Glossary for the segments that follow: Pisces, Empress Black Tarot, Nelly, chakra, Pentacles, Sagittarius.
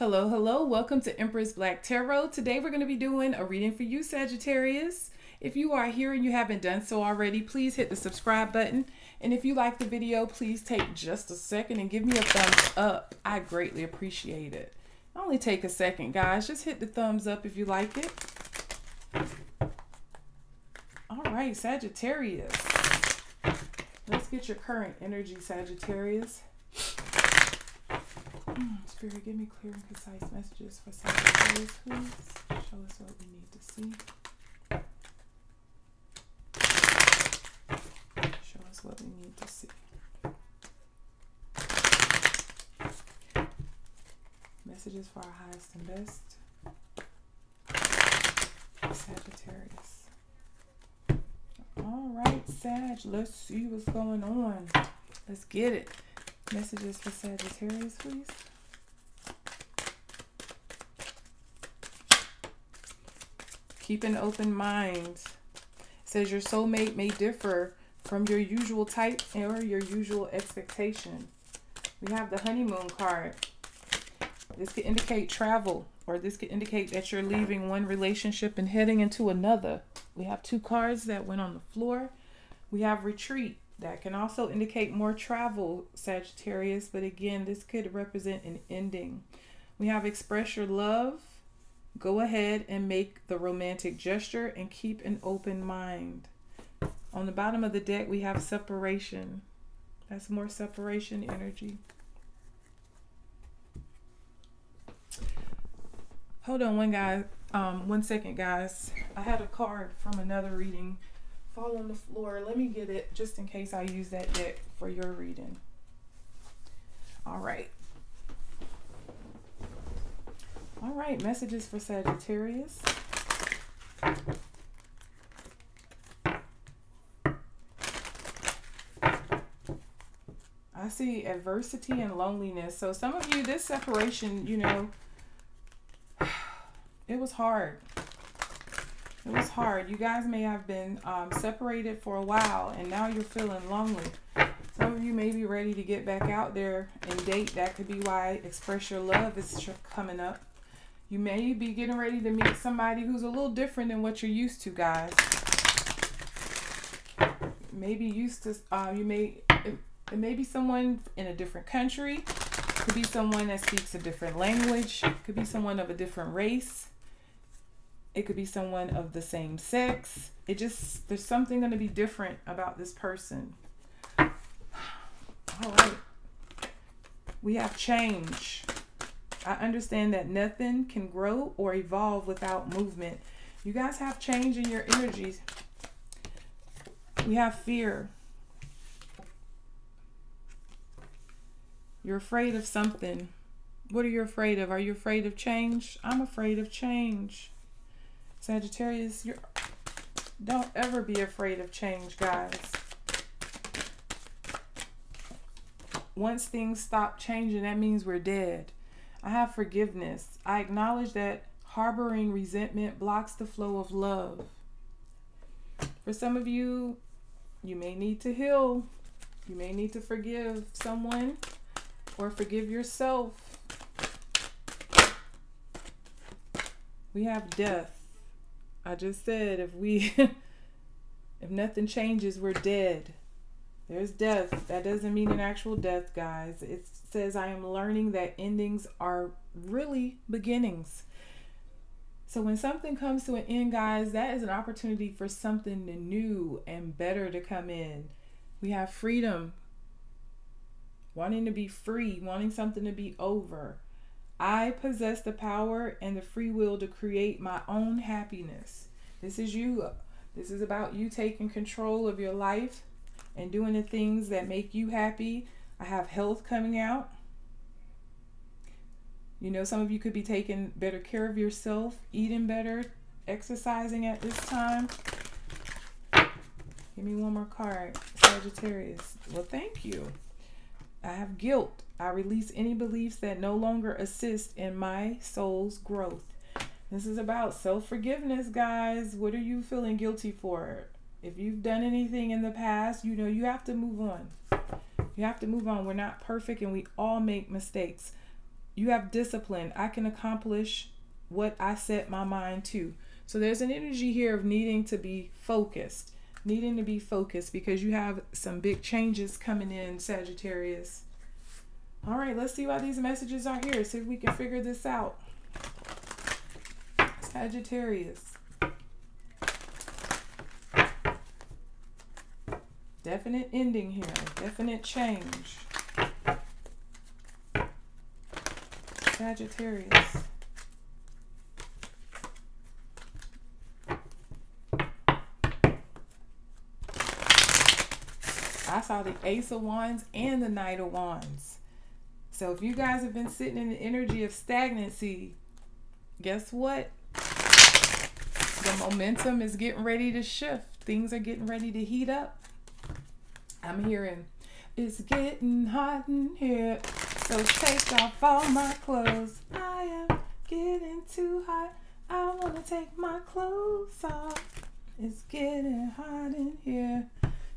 Hello, hello. Welcome to Empress Black Tarot. Today we're going to be doing a reading for you, Sagittarius. If you are here and you haven't done so already, please hit the subscribe button. And if you like the video, please take just a second and give me a thumbs up. I greatly appreciate it. Only take a second, guys. Just hit the thumbs up if you like it. All right, Sagittarius. Let's get your current energy, Sagittarius. Spirit, give me clear and concise messages for Sagittarius, please. Show us what we need to see. Show us what we need to see. Messages for our highest and best. Sagittarius. All right, Sag, let's see what's going on. Let's get it. Messages for Sagittarius, please. Keep an open mind. It says your soulmate may differ from your usual type or your usual expectation. We have the honeymoon card. This could indicate travel, or this could indicate that you're leaving one relationship and heading into another. We have two cards that went on the floor. We have retreat. That can also indicate more travel, Sagittarius, but again, this could represent an ending. We have express your love. Go ahead and make the romantic gesture and keep an open mind. On the bottom of the deck, we have separation. That's more separation energy. Hold on one second, guys. I had a card from another reading fall on the floor. Let me get it just in case I use that deck for your reading. All right. All right, messages for Sagittarius. I see adversity and loneliness. So some of you, this separation, you know, it was hard. It was hard. You guys may have been separated for a while and now you're feeling lonely. Some of you may be ready to get back out there and date. That could be why express your love is coming up. You may be getting ready to meet somebody who's a little different than what you're used to, guys. Maybe used to, it may be someone in a different country. It could be someone that speaks a different language. It could be someone of a different race. It could be someone of the same sex. It just, there's something going to be different about this person. All right. We have change. I understand that nothing can grow or evolve without movement. You guys have change in your energies. We have fear. You're afraid of something. What are you afraid of? Are you afraid of change? I'm afraid of change. Sagittarius, don't ever be afraid of change, guys. Once things stop changing, that means we're dead. I have forgiveness. I acknowledge that harboring resentment blocks the flow of love. For some of you, you may need to heal. You may need to forgive someone or forgive yourself. We have death. I just said if nothing changes, we're dead. There's death. That doesn't mean an actual death, guys. It says I am learning that endings are really beginnings. So when something comes to an end, guys, that is an opportunity for something new and better to come in. We have freedom. Wanting to be free, wanting something to be over. I possess the power and the free will to create my own happiness. This is you. This is about you taking control of your life and doing the things that make you happy. I have health coming out. You know, some of you could be taking better care of yourself, eating better, exercising at this time. Give me one more card, Sagittarius. Well, thank you. I have guilt. I release any beliefs that no longer assist in my soul's growth. This is about self-forgiveness, guys. What are you feeling guilty for? If you've done anything in the past, you know, you have to move on. You have to move on. We're not perfect and we all make mistakes. You have discipline. I can accomplish what I set my mind to. So there's an energy here of needing to be focused, because you have some big changes coming in, Sagittarius. All right, let's see why these messages are here. See if we can figure this out. Sagittarius. Definite ending here, definite change. Sagittarius. I saw the Ace of Wands and the Knight of Wands. So if you guys have been sitting in the energy of stagnancy, guess what? The momentum is getting ready to shift. Things are getting ready to heat up. I'm hearing, it's getting hot in here, so take off all my clothes. I am getting too hot. I want to take my clothes off. It's getting hot in here,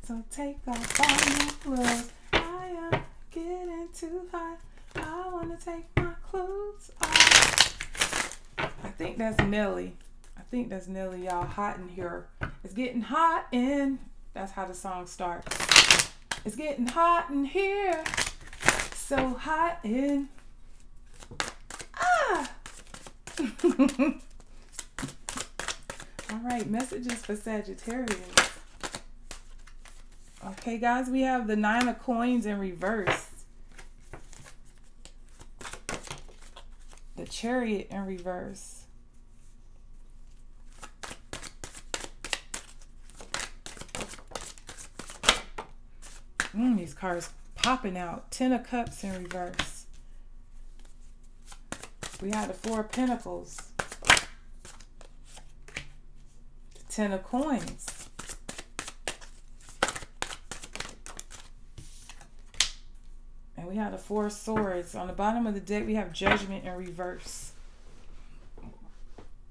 so take off all my clothes. I am getting too hot. I want to take my clothes off. I think that's Nelly. Y'all, hot in here. It's getting hot in. That's how the song starts. It's getting hot in here. So hot in. Ah! All right, messages for Sagittarius. Okay, guys, we have the 9 of Coins in reverse. The Chariot in reverse. These cards popping out. 10 of Cups in reverse. We have the 4 of Pentacles. The 10 of Coins. And we have the 4 of Swords. On the bottom of the deck, we have Judgment in reverse.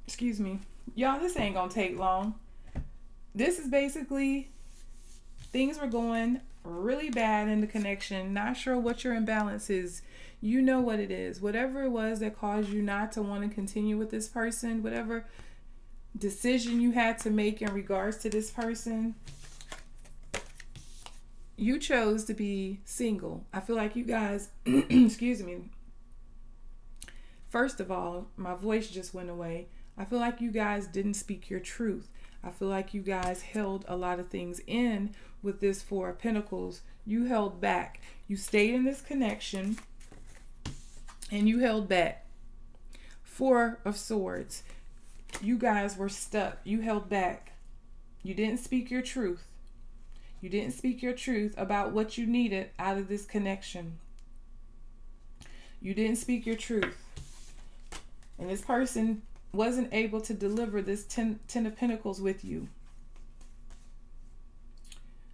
Excuse me. Y'all, this ain't gonna take long. This is basically things were going really bad in the connection. Not sure what your imbalance is. You know what it is. Whatever it was that caused you not to want to continue with this person, whatever decision you had to make in regards to this person, you chose to be single. I feel like you guys, excuse me. First of all, my voice just went away. I feel like you guys didn't speak your truth. I feel like you guys held a lot of things in with this 4 of Pentacles. You held back. You stayed in this connection and you held back. 4 of Swords. You guys were stuck. You held back. You didn't speak your truth. You didn't speak your truth about what you needed out of this connection. You didn't speak your truth. And this person wasn't able to deliver this Ten of Pentacles with you.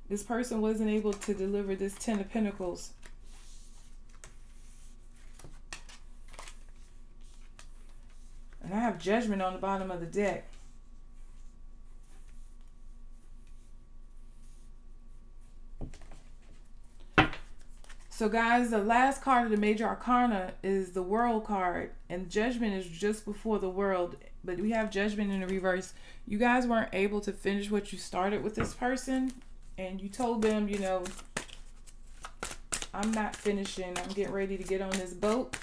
This person wasn't able to deliver this Ten of Pentacles. And I have Judgment on the bottom of the deck. So guys, the last card of the Major Arcana is the World card, and Judgment is just before the World, but we have Judgment in the reverse. You guys weren't able to finish what you started with this person, and you told them, you know, I'm not finishing. I'm getting ready to get on this boat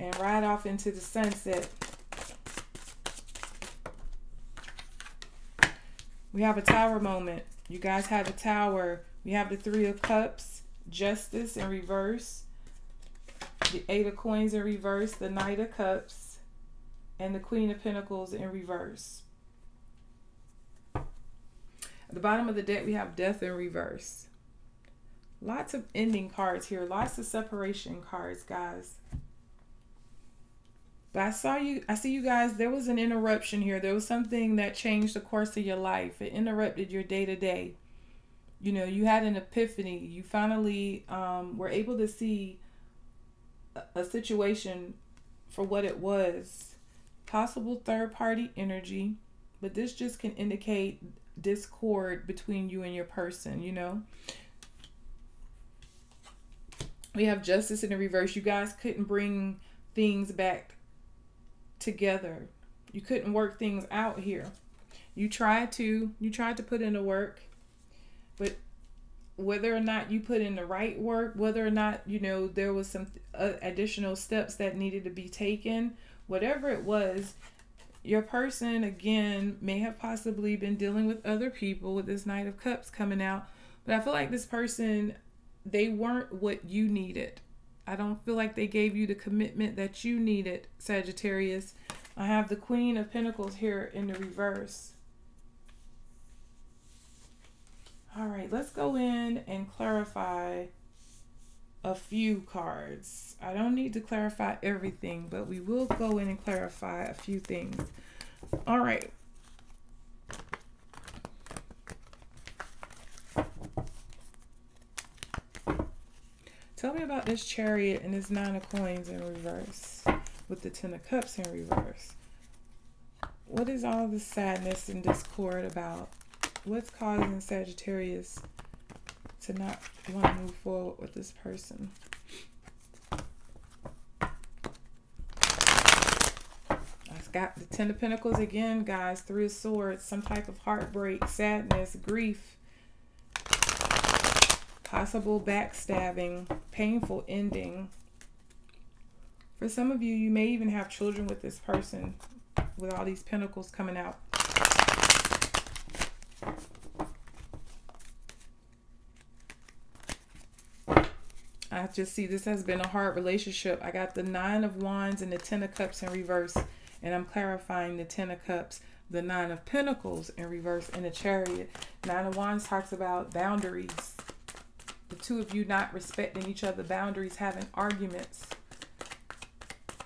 and ride off into the sunset. We have a Tower moment. You guys have a Tower. We have the 3 of Cups. Justice in reverse, the 8 of Coins in reverse, the Knight of Cups, and the Queen of Pentacles in reverse. At the bottom of the deck, we have Death in reverse. Lots of ending cards here, lots of separation cards, guys. But I see you guys, there was an interruption here. There was something that changed the course of your life. It interrupted your day-to-day. You know, you had an epiphany. You finally were able to see a situation for what it was. Possible third-party energy, but this just can indicate discord between you and your person, you know. We have Justice in the reverse. You guys couldn't bring things back together. You couldn't work things out here. You tried to put in the work, but whether or not you put in the right work, whether or not, you know, there was some additional steps that needed to be taken, whatever it was, your person, again, may have possibly been dealing with other people with this Knight of Cups coming out. But I feel like this person, they weren't what you needed. I don't feel like they gave you the commitment that you needed, Sagittarius. I have the Queen of Pentacles here in the reverse. All right, let's go in and clarify a few cards. I don't need to clarify everything, but we will go in and clarify a few things. All right. Tell me about this Chariot and this Nine of Coins in reverse with the Ten of Cups in reverse. What is all the sadness and discord about? What's causing Sagittarius to not want to move forward with this person? I've got the Ten of Pentacles again, guys. Three of Swords, some type of heartbreak, sadness, grief, possible backstabbing, painful ending. For some of you, you may even have children with this person with all these pentacles coming out. I just see this has been a hard relationship. I got the Nine of Wands and the Ten of Cups in reverse. And I'm clarifying the Ten of Cups, the Nine of Pentacles in reverse, and the Chariot. Nine of Wands talks about boundaries. The two of you not respecting each other's boundaries, having arguments.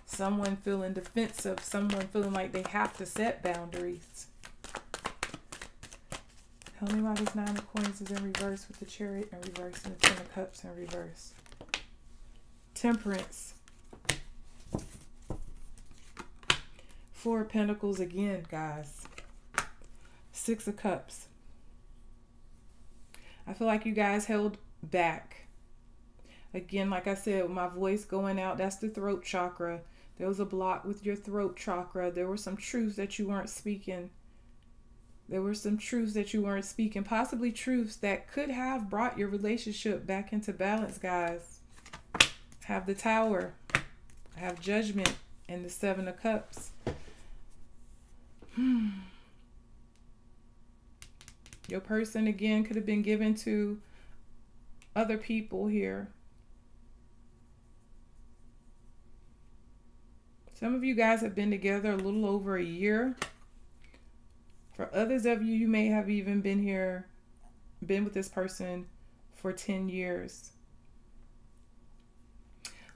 Someone feeling defensive. Someone feeling like they have to set boundaries. Tell me why this Nine of Coins is in reverse with the Chariot in reverse and the Ten of Cups in reverse. Temperance. Four of Pentacles again, guys. Six of Cups. I feel like you guys held back. Again, like I said, my voice going out, that's the throat chakra. There was a block with your throat chakra. There were some truths that you weren't speaking. There were some truths that you weren't speaking. Possibly truths that could have brought your relationship back into balance, guys. Have the Tower, I have Judgment, and the Seven of Cups. Your person, again, could have been given to other people here. Some of you guys have been together a little over a year. For others of you, you may have even been here, been with this person for 10 years.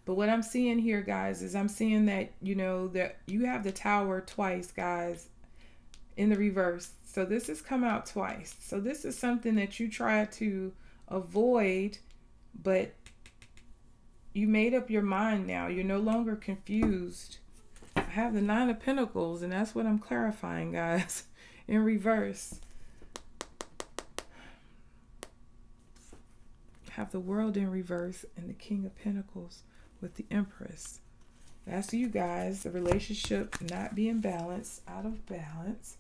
But what I'm seeing here, guys, is I'm seeing that, you know, that you have the Tower twice, guys, in the reverse. So this has come out twice. So this is something that you tried to avoid, but you made up your mind now. You're no longer confused. I have the Nine of Pentacles, and that's what I'm clarifying, guys, in reverse. I have the World in reverse and the King of Pentacles with the Empress. That's you guys, the relationship not being balanced, out of balance.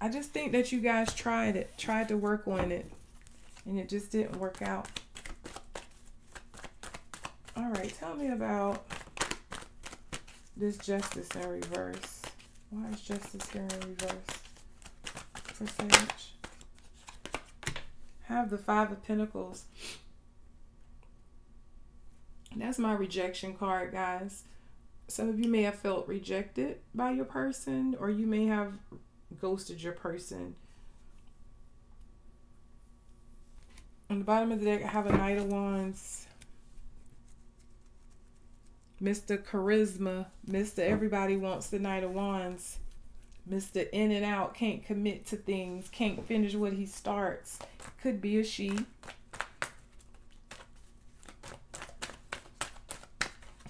I just think that you guys tried to work on it, and it just didn't work out. All right, tell me about this Justice in reverse. Why is Justice here in reverse? For Sage, have the Five of Pentacles. That's my rejection card, guys. Some of you may have felt rejected by your person, or you may have ghosted your person. On the bottom of the deck, I have a Knight of Wands, Mr. Charisma, Mr. Everybody Wants the Knight of Wands. Mr. In and out, can't commit to things, can't finish what he starts. Could be a she.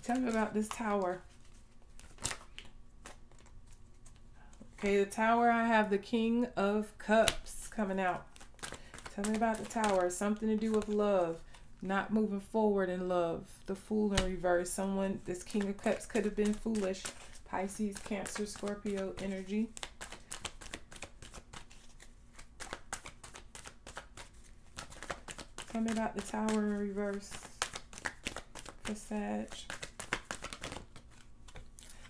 Tell me about this Tower. Okay, the Tower, I have the King of Cups coming out. Tell me about the Tower. Something to do with love. Not moving forward in love. The Fool in reverse. Someone, this King of Cups could have been foolish. Pisces, Cancer, Scorpio energy. Tell me about the Tower in reverse for Sag.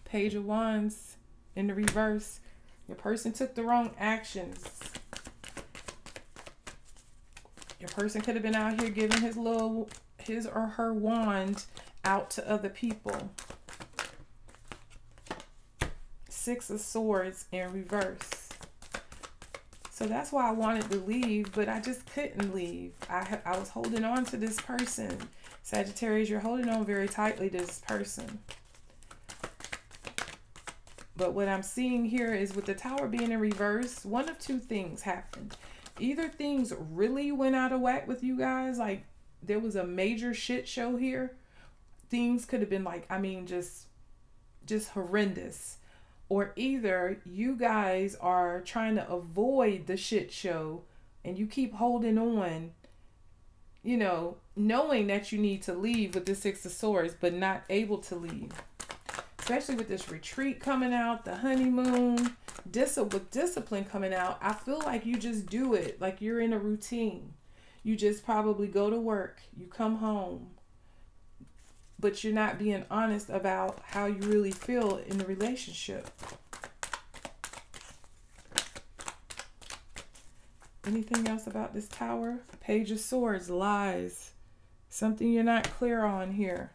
Page of Wands in the reverse. Your person took the wrong actions. Your person could have been out here giving his little, his or her wand out to other people. Six of Swords in reverse. So that's why I wanted to leave, but I just couldn't leave. I was holding on to this person. Sagittarius, you're holding on very tightly to this person. But what I'm seeing here is with the Tower being in reverse, one of two things happened. Either things really went out of whack with you guys, like there was a major shit show here. Things could have been like, I mean, just horrendous. Or either you guys are trying to avoid the shit show and you keep holding on, you know, knowing that you need to leave with the Six of Swords, but not able to leave. Especially with this retreat coming out, the honeymoon, with discipline coming out, I feel like you just do it. Like you're in a routine. You just probably go to work, you come home, but you're not being honest about how you really feel in the relationship. Anything else about this Tower? Page of Swords, lies. Something you're not clear on here.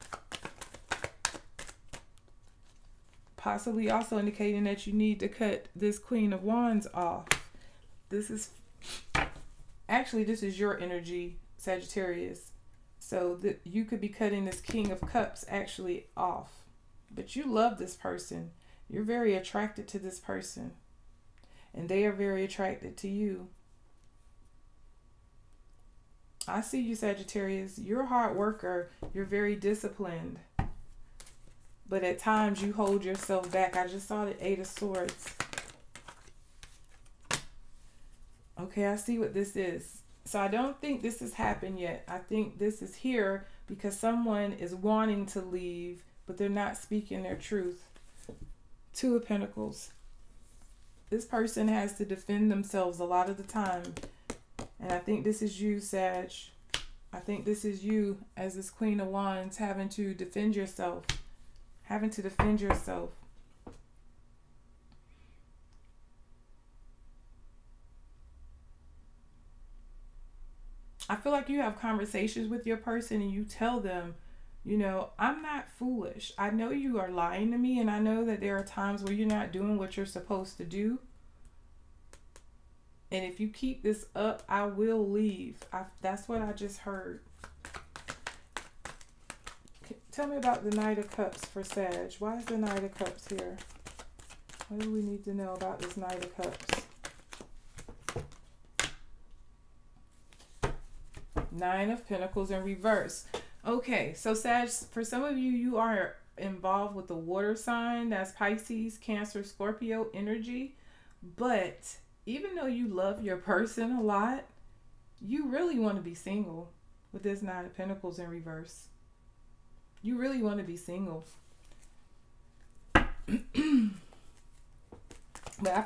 Possibly also indicating that you need to cut this Queen of Wands off. This is actually, this is your energy, Sagittarius. So that you could be cutting this King of Cups actually off. But you love this person. You're very attracted to this person. And they are very attracted to you. I see you, Sagittarius. You're a hard worker. You're very disciplined. But at times you hold yourself back. I just saw the Eight of Swords. Okay, I see what this is. So I don't think this has happened yet. I think this is here because someone is wanting to leave, but they're not speaking their truth. Two of Pentacles. This person has to defend themselves a lot of the time. And I think this is you, Sag. I think this is you as this Queen of Wands having to defend yourself. Having to defend yourself. I feel like you have conversations with your person and you tell them, you know, I'm not foolish. I know you are lying to me and I know that there are times where you're not doing what you're supposed to do. And if you keep this up, I will leave. That's what I just heard. Tell me about the Knight of Cups for Sag. Why is the Knight of Cups here? What do we need to know about this Knight of Cups? Nine of Pentacles in reverse. Okay, so Sag, for some of you, you are involved with the water sign. That's Pisces, Cancer, Scorpio energy. But even though you love your person a lot, you really want to be single with this Nine of Pentacles in reverse. You really want to be single. But I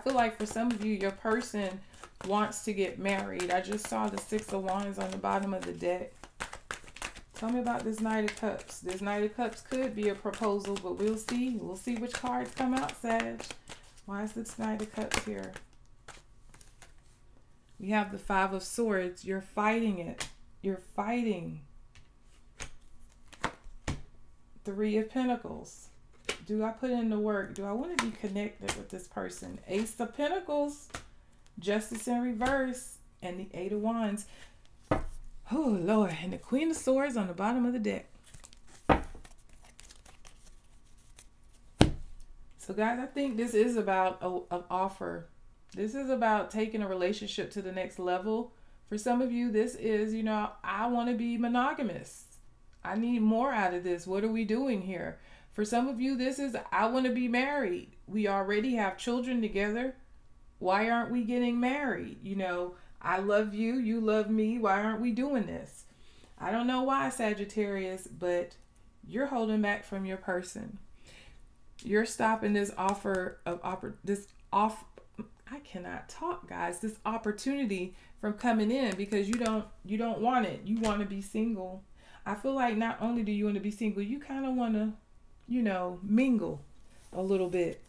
feel like for some of you, your person wants to get married. I just saw the Six of Wands on the bottom of the deck. Tell me about this Knight of Cups. This Knight of Cups could be a proposal, but we'll see. We'll see which cards come out, Sag. Why is this Knight of Cups here? We have the Five of Swords. You're fighting it. You're fighting. Three of Pentacles. Do I put in the work? Do I want to be connected with this person? Ace of Pentacles, Justice in reverse, and the Eight of Wands. Oh, Lord. And the Queen of Swords on the bottom of the deck. So, guys, I think this is about an offer. This is about taking a relationship to the next level. For some of you, this is, you know, I want to be monogamous. I need more out of this. What are we doing here? For some of you, this is, I want to be married. We already have children together. Why aren't we getting married? You know, I love you, you love me, why aren't we doing this? I don't know why, Sagittarius, but you're holding back from your person. You're stopping this offer of I cannot talk, guys. This opportunity from coming in because you don't want it. You want to be single. I feel like not only do you want to be single, you kind of want to, you know, mingle a little bit.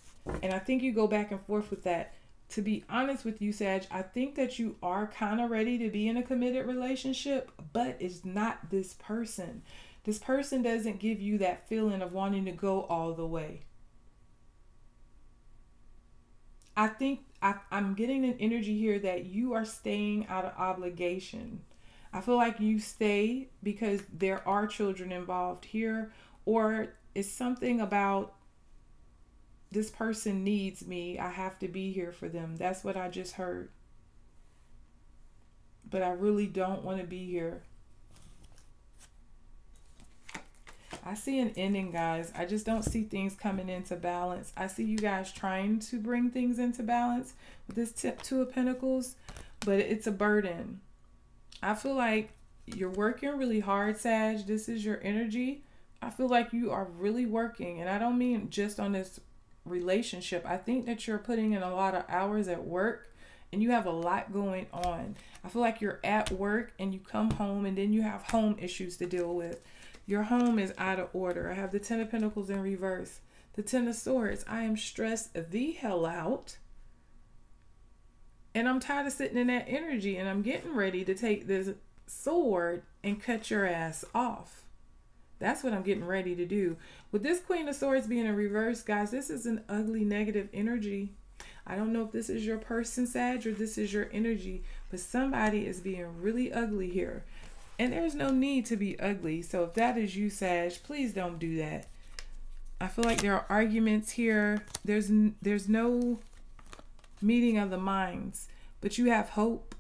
And I think you go back and forth with that. To be honest with you, Sag, I think that you are kind of ready to be in a committed relationship, but it's not this person. This person doesn't give you that feeling of wanting to go all the way. I think I'm getting an energy here that you are staying out of obligation. I feel like you stay because there are children involved here, or it's something about this person needs me. I have to be here for them. That's what I just heard. But I really don't want to be here. I see an ending, guys. I just don't see things coming into balance. I see you guys trying to bring things into balance with this Two of Pentacles, but it's a burden. I feel like you're working really hard, Sag. This is your energy. I feel like you are really working, and I don't mean just on this relationship. I think that you're putting in a lot of hours at work, and you have a lot going on. I feel like you're at work, and you come home, and then you have home issues to deal with. Your home is out of order. I have the Ten of Pentacles in reverse. The Ten of Swords. I am stressed the hell out. And I'm tired of sitting in that energy. And I'm getting ready to take this sword and cut your ass off. That's what I'm getting ready to do. With this Queen of Swords being in reverse, guys, this is an ugly negative energy. I don't know if this is your person, Sag, or this is your energy. But somebody is being really ugly here. And there's no need to be ugly. So if that is you, Sag, please don't do that. I feel like there are arguments here. There's no meeting of the minds. But you have hope.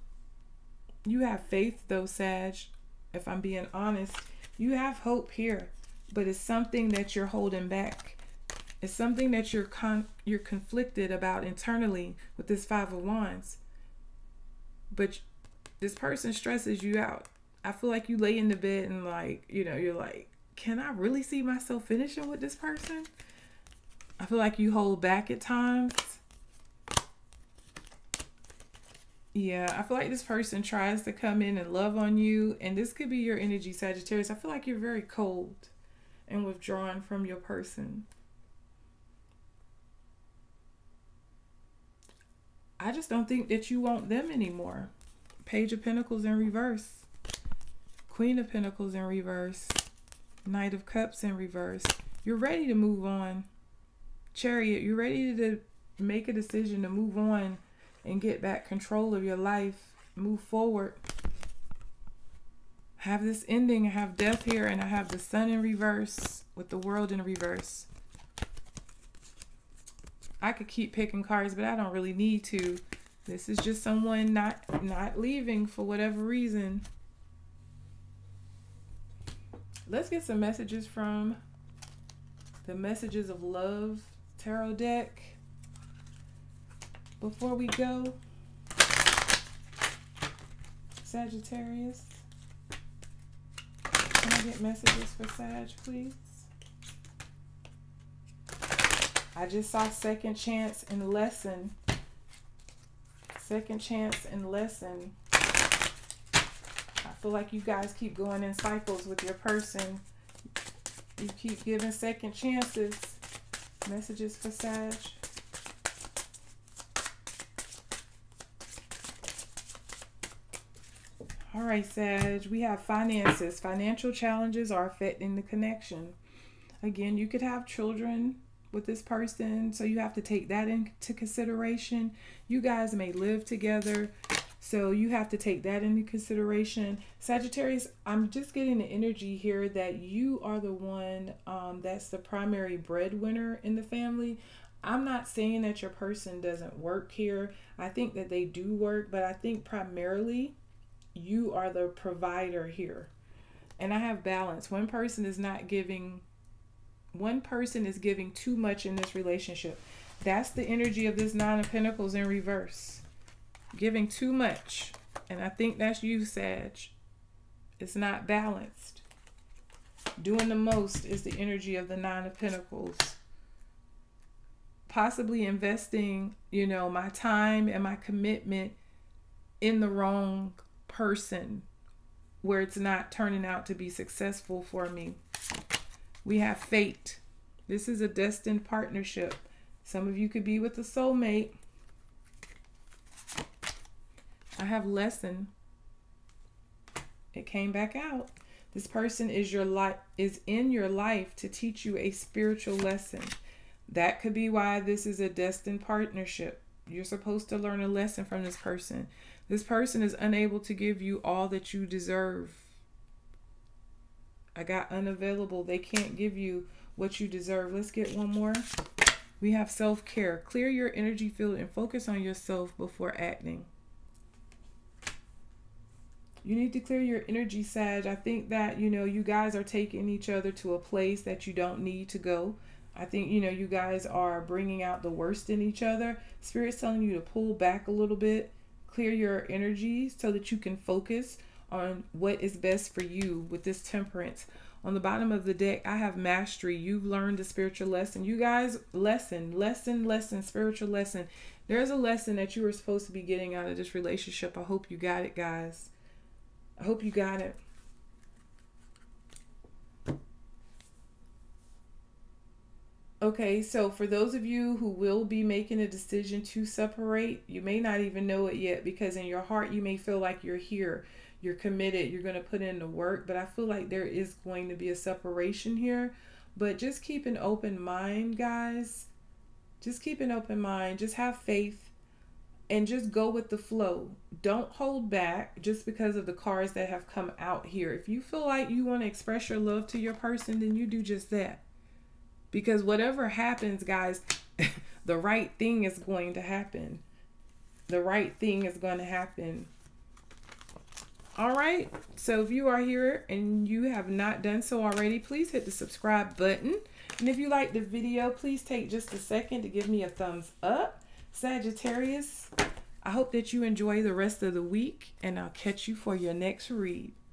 You have faith, though, Sag. If I'm being honest, you have hope here. But it's something that you're holding back. It's something that you're conflicted about internally with this Five of Wands. But this person stresses you out. I feel like you lay in the bed and, like, you know, you're like, can I really see myself finishing with this person? I feel like you hold back at times. Yeah, I feel like this person tries to come in and love on you. And this could be your energy, Sagittarius. I feel like you're very cold and withdrawn from your person. I just don't think that you want them anymore. Page of Pentacles in reverse. Queen of Pentacles in reverse. Knight of Cups in reverse. You're ready to move on. Chariot, you're ready to make a decision to move on and get back control of your life. Move forward. I have this ending. I have death here, and I have the Sun in reverse with the World in reverse. I could keep picking cards, but I don't really need to. This is just someone not leaving for whatever reason. Let's get some messages from the Messages of Love tarot deck before we go, Sagittarius. Can I get messages for Sag, please? I just saw second chance and lesson. Second chance and lesson. I feel like you guys keep going in cycles with your person. You keep giving second chances. Messages for Sag. All right, Sag. We have finances. Financial challenges are affecting the connection. Again, you could have children with this person, so you have to take that into consideration. You guys may live together. So you have to take that into consideration. Sagittarius, I'm just getting the energy here that you are the one that's the primary breadwinner in the family. I'm not saying that your person doesn't work here. I think that they do work, but I think primarily you are the provider here. And I have balance. One person is giving too much in this relationship. That's the energy of this Nine of Pentacles in reverse. Giving too much. And I think that's you, Sag. It's not balanced. Doing the most is the energy of the Nine of Pentacles. Possibly investing, you know, my time and my commitment in the wrong person, where it's not turning out to be successful for me. We have fate. This is a destined partnership. Some of you could be with a soulmate. I have lesson. It came back out. This person is your life, is in your life to teach you a spiritual lesson. That could be why this is a destined partnership. You're supposed to learn a lesson from this person. This person is unable to give you all that you deserve. I got unavailable. They can't give you what you deserve. Let's get one more. We have self-care. Clear your energy field and focus on yourself before acting. You need to clear your energy, Sag. I think that, you know, you guys are taking each other to a place that you don't need to go. I think, you know, you guys are bringing out the worst in each other. Spirit's telling you to pull back a little bit, clear your energy so that you can focus on what is best for you with this Temperance. On the bottom of the deck, I have mastery. You've learned a spiritual lesson. You guys, lesson, spiritual lesson. There's a lesson that you were supposed to be getting out of this relationship. I hope you got it, guys. I hope you got it. Okay, so for those of you who will be making a decision to separate, you may not even know it yet, because in your heart you may feel like you're here, you're committed, you're going to put in the work, but I feel like there is going to be a separation here. But just keep an open mind, guys. Just keep an open mind. Just have faith. And just go with the flow. Don't hold back just because of the cards that have come out here. If you feel like you want to express your love to your person, then you do just that. Because whatever happens, guys, the right thing is going to happen. The right thing is going to happen. All right. So if you are here and you have not done so already, please hit the subscribe button. And if you like the video, please take just a second to give me a thumbs up. Sagittarius, I hope that you enjoy the rest of the week, and I'll catch you for your next read.